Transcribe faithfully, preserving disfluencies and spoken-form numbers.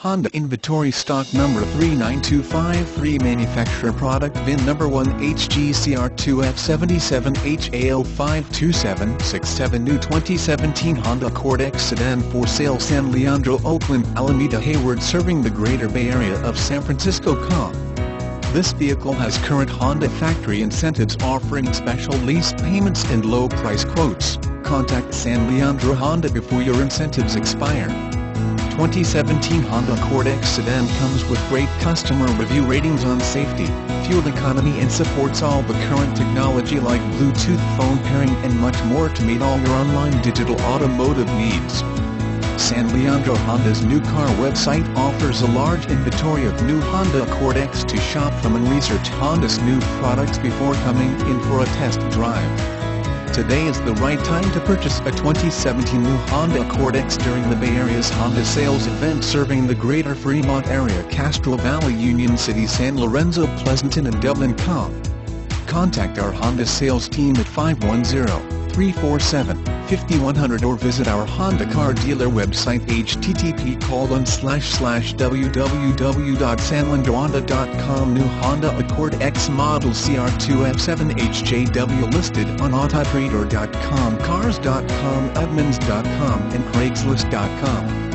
Honda inventory stock number three nine two five three, manufacturer product V I N number one H G C R two F seven seven H A L five two seven six seven, new twenty seventeen Honda Accord X sedan for sale, San Leandro, Oakland, Alameda, Hayward, serving the greater Bay Area of San Francisco. Com. This vehicle has current Honda factory incentives offering special lease payments and low price quotes. Contact San Leandro Honda before your incentives expire. twenty seventeen Honda Accord X sedan comes with great customer review ratings on safety, fuel economy, and supports all the current technology like Bluetooth, phone pairing, and much more to meet all your online digital automotive needs. San Leandro Honda's new car website offers a large inventory of new Honda Accord X to shop from and research Honda's new products before coming in for a test drive. Today is the right time to purchase a twenty seventeen new Honda Accord X during the Bay Area's Honda sales event, serving the greater Fremont area, Castro Valley, Union City, San Lorenzo, Pleasanton, and Dublin. Com. Contact our Honda sales team at five one zero, three four seven, five one zero zero or visit our Honda car dealer website H T T P colon slash slash w w w dot san leandro honda dot com. New Honda Accord X model C R two F seven H J W listed on autotrader dot com, cars dot com, admins dot com, and craigslist dot com.